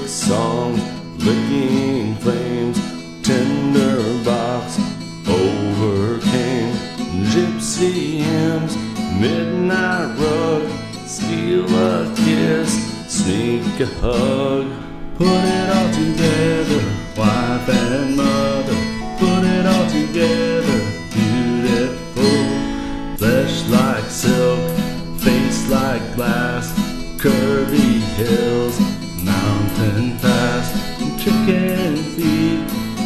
like songs, licking flames, tinderbox overcame, gypsy hymns, midnight rug, steal a kiss, sneak a hug, put it all together, wife and mother, put it all together, beautiful, flesh like silk, face like glass, curvy hills, mountain pass, chicken feed,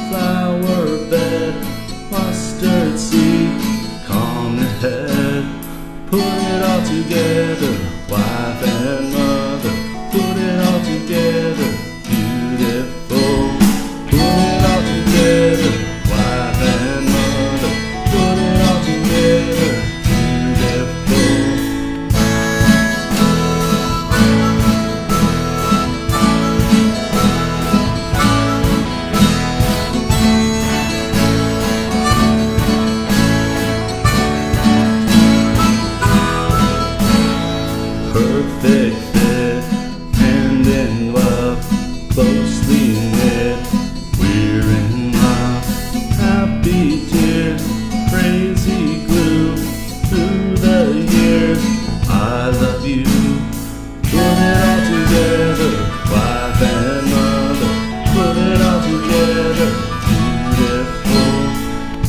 flower bed, mustard seed, calm the head, put it all together, wife and mother, put it all together, beautiful, put it all together, wife and mother, put it all together, beautiful. Perfect fit, hand in glove, closely knit, we're in love, happy tears, crazy glue, through the years, I love you, put it all together, wife and mother, put it all together, beautiful,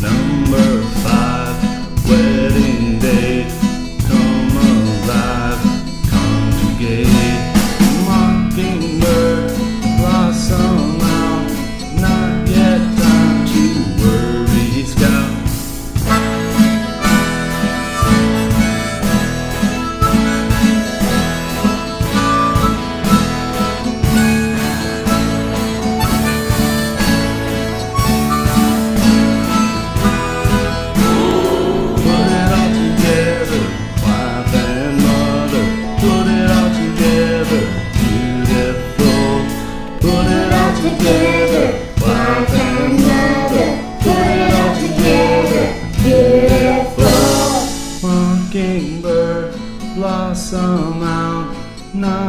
number 5, wedding date, come alive, mockingbird, blossom out, not yet time to worry, scout. Blossom out, not